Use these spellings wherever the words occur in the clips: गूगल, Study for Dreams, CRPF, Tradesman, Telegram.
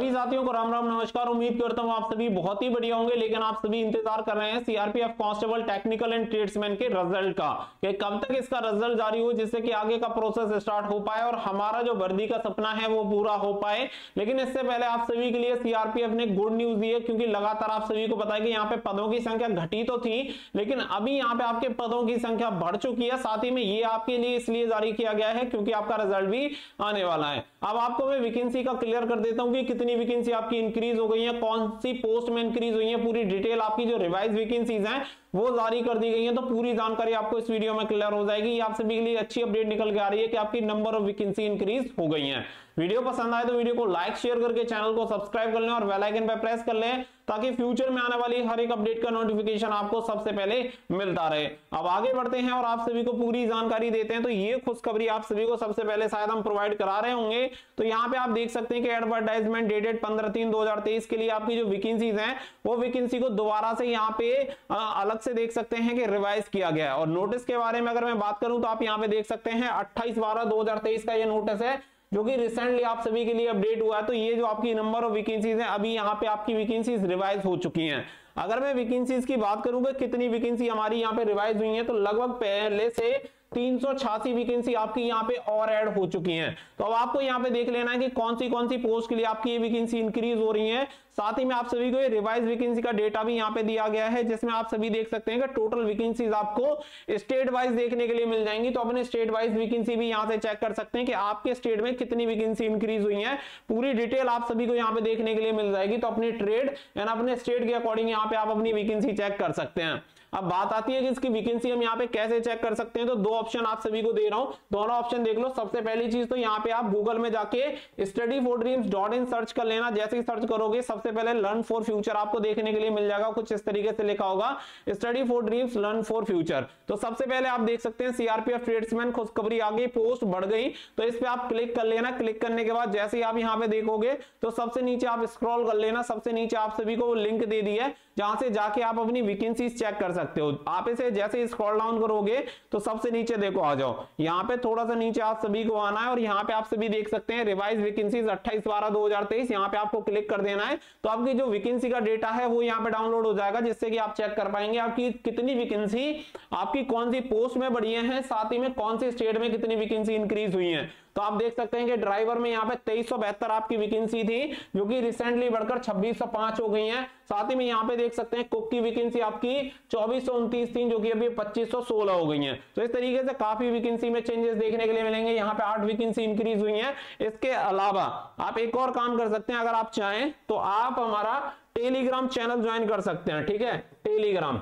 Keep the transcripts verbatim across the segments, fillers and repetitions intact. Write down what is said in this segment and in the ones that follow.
सभी साथियों को राम राम नमस्कार। उम्मीद करता हूँ आप सभी बहुत ही बढ़िया होंगे। लेकिन आप सभी इंतजार कर रहे हैं CRPF constable technical and tradesman के रिजल्ट का कि कब तक इसका रिजल्ट जारी हो, जिससे कि आगे का प्रोसेस स्टार्ट हो पाए और हमारा जो वर्दी का सपना है वो पूरा हो पाए। लेकिन इससे पहले आप सभी के लिए सीआरपीएफ ने गुड न्यूज दी है, क्योंकि लगातार आप सभी को पता है कि यहाँ पे पदों की संख्या घटी तो थी, लेकिन अभी यहाँ पे आपके पदों की संख्या बढ़ चुकी है। साथ ही में ये आपके लिए इसलिए जारी किया गया है क्योंकि आपका रिजल्ट भी आने वाला है। अब आपको मैं वैकेंसी का क्लियर कर देता हूँ कि कितनी वैकेंसी आपकी इंक्रीज हो गई है, कौन सी पोस्ट में इंक्रीज हुई है, पूरी डिटेल आपकी जो रिवाइज वैकेंसीज हैं वो जारी कर दी गई है। तो पूरी जानकारी आपको इस वीडियो में क्लियर हो जाएगी। आप सभी के लिए अच्छी अपडेट निकल के आ रही है कि आपकी नंबर ऑफ वैकेंसी इंक्रीज हो गई है। वीडियो पसंद आए तो वीडियो को लाइक शेयर करके चैनल को सब्सक्राइब कर लें और बेल आइकन पर प्रेस कर लें, ताकि फ्यूचर में आने वाली हर एक अपडेट का नोटिफिकेशन आपको सबसे पहले मिलता रहे। अब आगे बढ़ते हैं और आप सभी को पूरी जानकारी देते हैं। तो ये खुशखबरी आप सभी को सबसे पहले शायद हम प्रोवाइड करा रहे होंगे। तो यहाँ पे आप देख सकते हैं कि एडवर्टाइजमेंट डेटेड पंद्रह तीन दो हजार तेईस के लिए आपकी जो वैकेंसीज हैं वो वैकेंसी को दोबारा से यहाँ पे अलग से देख सकते हैं कि रिवाइज किया गया है। और नोटिस के बारे में अगर मैं बात करूं तो आप यहां पे देख सकते हैं अट्ठाईस बारह दो हजार तेईस का ये नोटिस है, जो कि रिसेंटली आप सभी के लिए अपडेट हुआ है। तो ये जो आपकी नंबर ऑफ वैकेंसीज हैं अभी यहाँ पे आपकी वैकेंसीज रिवाइज हो चुकी हैं। अगर मैं वैकेंसीज की बात करूंगा कितनी वैकेंसी हमारी यहाँ पे रिवाइज हुई है, तो लगभग पहले से तीन सौ छियासी वैकेंसी आपकी यहाँ पे और ऐड हो चुकी हैं। तो अब आपको यहाँ पे देख लेना है कि कौन सी कौन सी पोस्ट के लिए आपकी ये वैकेंसी इंक्रीज हो रही है। साथ ही में आप सभी को ये रिवाइज वैकेंसी का डेटा भी यहाँ पे दिया गया है, जिसमें आप सभी देख सकते हैं कि टोटल वैकेंसीज आपको स्टेट वाइज देखने के लिए मिल जाएंगी। तो अपने स्टेट वाइज वैकेंसी भी यहाँ से चेक कर सकते हैं कि आपके स्टेट में कितनी वैकेंसी इंक्रीज हुई है। पूरी डिटेल आप सभी को यहाँ पे देखने के लिए मिल जाएगी। तो अपने ट्रेड एंड अपने स्टेट के अकॉर्डिंग यहाँ पे आप अपनी वैकेंसी चेक कर सकते हैं। अब बात आती है कि इसकी वैकेंसी हम यहाँ पे कैसे चेक कर सकते हैं, तो दो ऑप्शन आप सभी को दे रहा हूं, दोनों ऑप्शन देख लो। सबसे पहली चीज तो यहाँ पे आप गूगल में जाके study for dreams dot in search कर लेना। जैसे ही सर्च करोगे सबसे पहले लर्न फॉर फ्यूचर आपको देखने के लिए मिल जाएगा, कुछ इस तरीके से लिखा होगा study for dreams learn for future. तो सबसे पहले आप देख सकते हैं सीआरपीएफ ट्रेड्समैन खुशखबरी आ गई, पोस्ट बढ़ गई। तो इस पे आप क्लिक कर लेना। क्लिक करने के बाद जैसे ही आप यहाँ पे देखोगे तो सबसे नीचे आप स्क्रॉल कर लेना। सबसे नीचे आप सभी को लिंक दे दी है, जहां से जाके आप अपनी वैकेंसीज चेक कर सकते हो। आप इसे जैसे स्क्रॉल डाउन करोगे तो सबसे नीचे देखो आ जाओ, यहाँ पे थोड़ा सा नीचे आप सभी को आना है और यहाँ पे आप सभी देख सकते हैं रिवाइज वैकेंसीज अट्ठाईस बारह दो हजार तेईस। यहाँ पे आपको क्लिक कर देना है, तो आपकी जो वैकेंसी का डेटा है वो यहाँ पे डाउनलोड हो जाएगा, जिससे कि आप चेक कर पाएंगे आपकी कितनी वैकेंसी आपकी कौन सी पोस्ट में बढ़ी है, साथ ही में कौन से स्टेट में कितनी वैकेंसी इंक्रीज हुई है। तो आप देख सकते हैं कि ड्राइवर में यहाँ पे तेईस सौ बहत्तर आपकी वैकेंसी थी, जो कि रिसेंटली बढ़कर छब्बीस सौ पांच हो गई है। साथ ही में यहाँ पे देख सकते हैं कुक की वैकेंसी आपकी चौबीस सौ उनतीस थी, जो कि अभी पच्चीस सौ सोलह हो गई है। तो इस तरीके से काफी वैकेंसी में चेंजेस देखने के लिए मिलेंगे। यहाँ पे आठ वैकेंसी इंक्रीज हुई है। इसके अलावा आप एक और काम कर सकते हैं, अगर आप चाहें तो आप हमारा टेलीग्राम चैनल ज्वाइन कर सकते हैं, ठीक है, टेलीग्राम।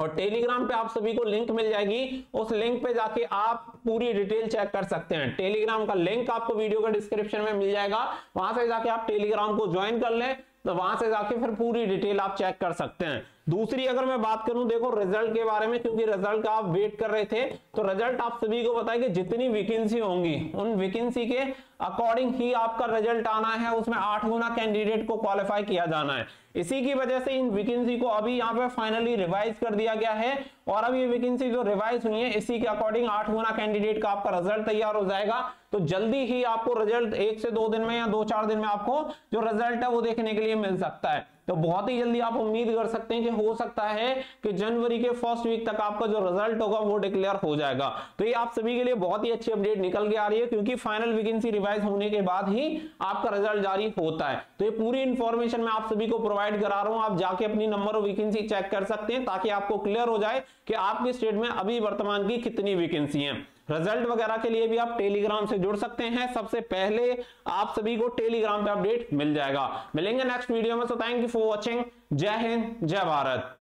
और टेलीग्राम पे आप सभी को लिंक मिल जाएगी, उस लिंक पे जाके आप पूरी डिटेल चेक कर सकते हैं। टेलीग्राम का लिंक आपको वीडियो के डिस्क्रिप्शन में मिल जाएगा, वहां से जाके आप टेलीग्राम को ज्वाइन कर लें, तो वहां से जाके फिर पूरी डिटेल आप चेक कर सकते हैं। दूसरी अगर मैं बात करूं देखो रिजल्ट के बारे में, क्योंकि रिजल्ट का आप वेट कर रहे थे, तो रिजल्ट आप सभी को बताया कि जितनी वैकेंसी होंगी उन वैकेंसी के अकॉर्डिंग ही आपका रिजल्ट आना है। उसमें आठ गुना कैंडिडेट को क्वालिफाई किया जाना है। इसी की वजह से इन वैकेंसी को अभी यहाँ पे फाइनली रिवाइज कर दिया गया है, और अब ये वैकेंसी जो रिवाइज हुई है इसी के अकॉर्डिंग आठ गुना कैंडिडेट का आपका रिजल्ट तैयार हो जाएगा। तो जल्दी ही आपको रिजल्ट एक से दो दिन में या दो चार दिन में आपको जो रिजल्ट है वो देखने के लिए मिल सकता है। तो बहुत ही जल्दी आप उम्मीद कर सकते हैं कि हो सकता है कि जनवरी के फर्स्ट वीक तक आपका जो रिजल्ट होगा वो डिक्लेयर हो जाएगा। तो ये आप सभी के लिए बहुत ही अच्छी अपडेट निकल के आ रही है, क्योंकि फाइनल वैकेंसी रिवाइज होने के बाद ही आपका रिजल्ट जारी होता है। तो ये पूरी इंफॉर्मेशन मैं आप सभी को प्रोवाइड करा रहा हूं। आप जाके अपनी नंबर ऑफ वैकेंसी चेक कर सकते हैं, ताकि आपको क्लियर हो जाए कि आपके स्टेट में अभी वर्तमान की कितनी वैकेंसी है। रिजल्ट वगैरह के लिए भी आप टेलीग्राम से जुड़ सकते हैं। सबसे पहले आप सभी को टेलीग्राम पे अपडेट मिल जाएगा। मिलेंगे नेक्स्ट वीडियो में। So thank you for watching. जय हिंद, जय भारत।